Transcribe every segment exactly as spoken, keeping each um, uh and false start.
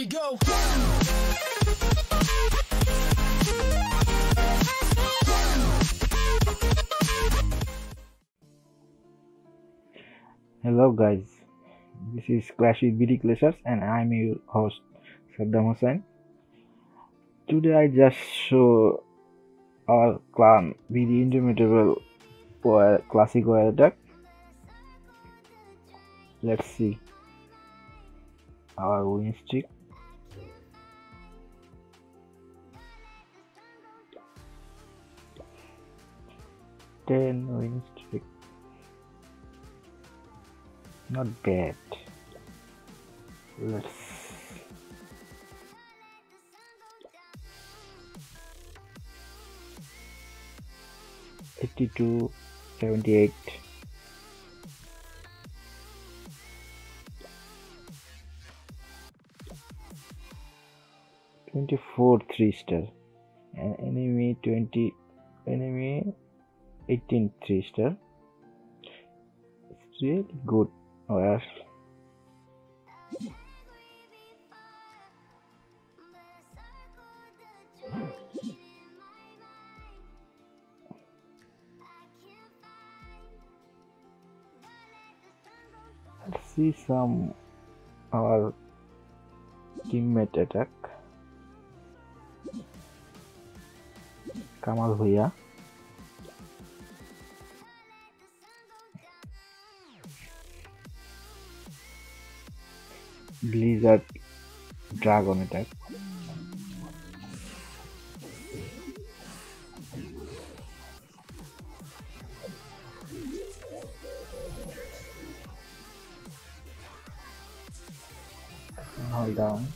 we go. Hello guys, this is Clash with B D Clasher's and I'm your host Saddam Hussein. Today I just show our clan B D Indomitable for classic wire attack. Let's see our win streak. ten win streak. Not bad. Let's eighty-two, seventy-eight. twenty-four three star and enemy twenty enemy eighteen three star. It's really good. Oh yes. Let's see some our teammate attack. Kamal Bhaiya, Blizzard Dragon attack, hold down.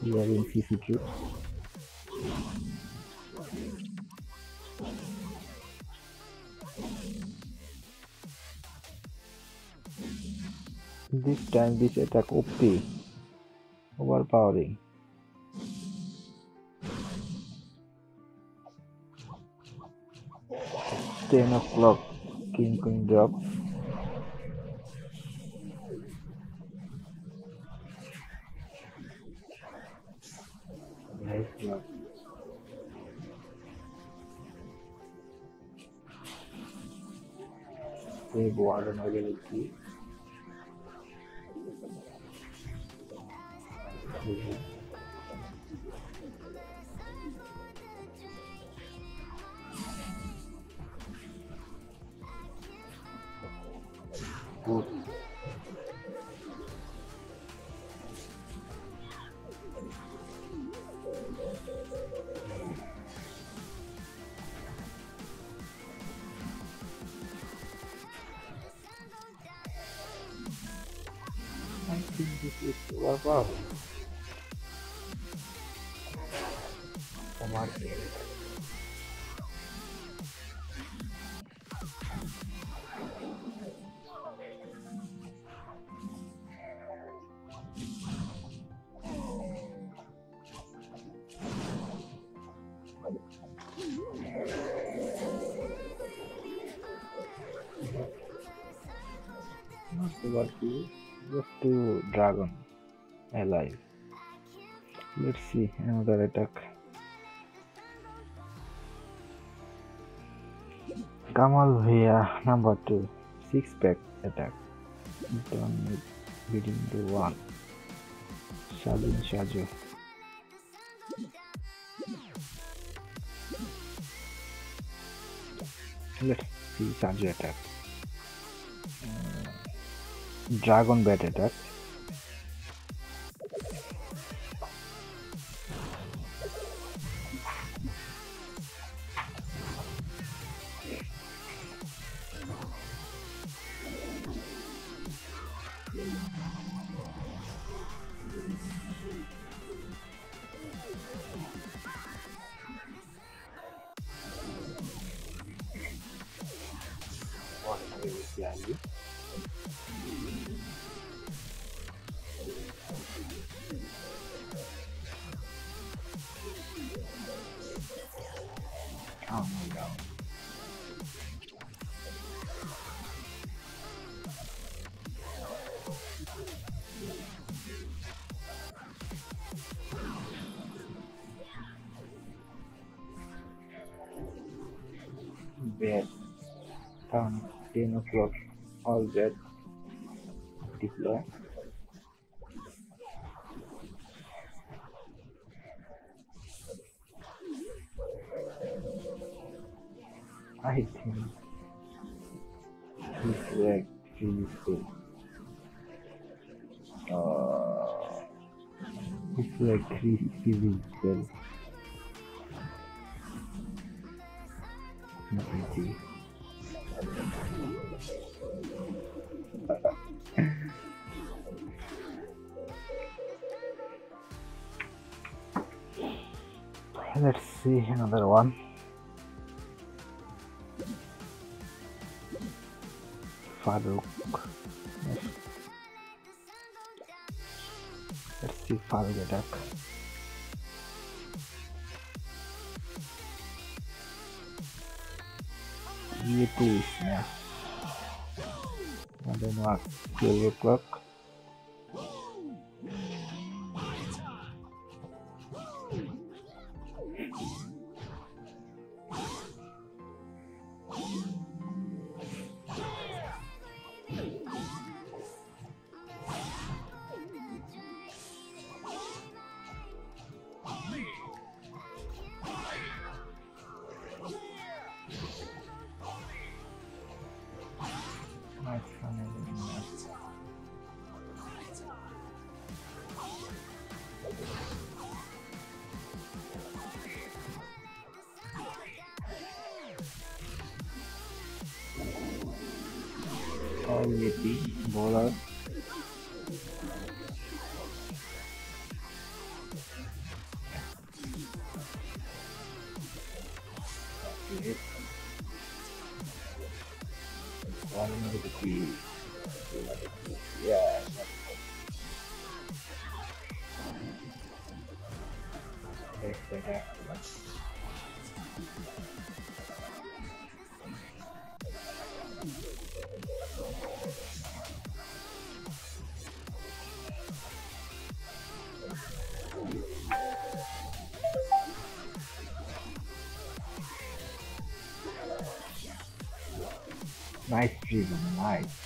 We are in C C two. This time this attack O P, overpowering. ten o'clock King Queen drop. Nice job. Save Warden ability. Good. I think this is wow, wow. Come on, baby. Not to work you, just to dragon alive. Let's see another attack. Kamal Bhaiya number two, six pack attack. Don't beat into one. Shalin Shaju. Let's see Shaju attack. Dragon bat attack. Oh my god. Bed, turn, ten o'clock, all that, deploy. I think this leg really cool. Uh, this leg really cool. Let's see another one. Farouk. Let's see Farouk attack. Itu isinya ada waktu clock Already bowler. One more key. Yeah. That's better. Nice driven, nice.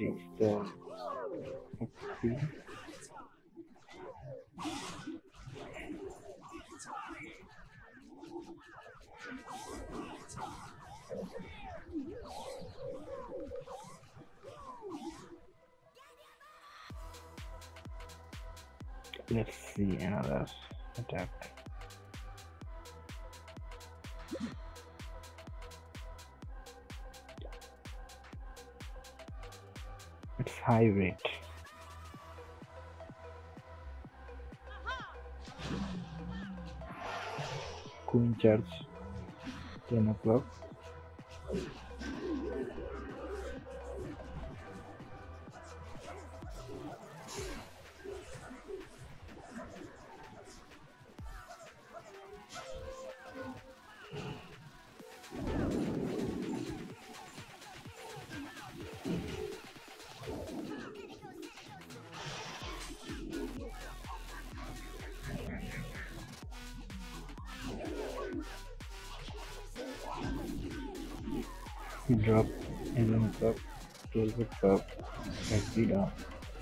Trickster. Let's see another attack. It's high rate. Queen charge. Ten o'clock. Drop and drop, twelve drop, exit down,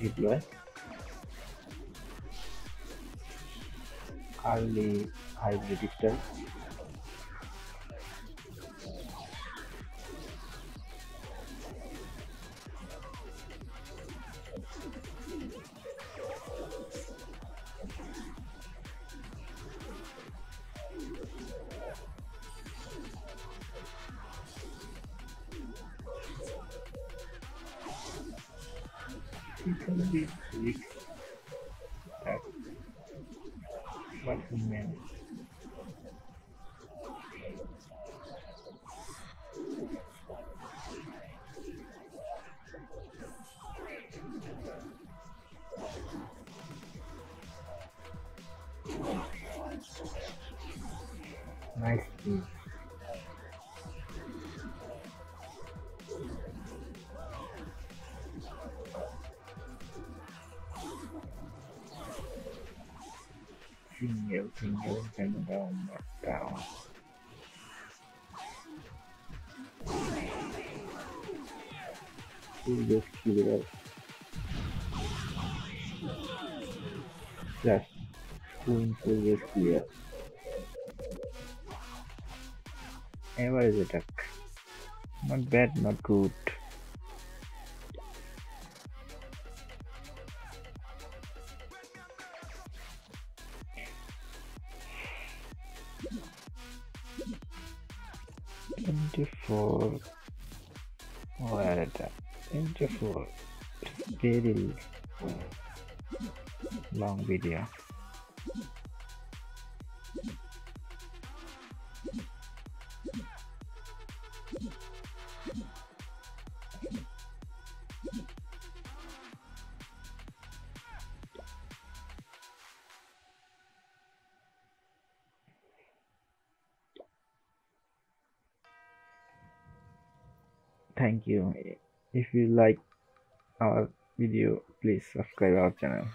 deploy. Early hybrid register. Be sick. That's what we meant. Nice team. Single, single, and down, down. We'll just keep it up. Just going to just keep it up. And what is the duck? Not bad, not good. twenty-four. What is that? twenty-four. Very long video. Thank you. If you like our video, please subscribe our channel.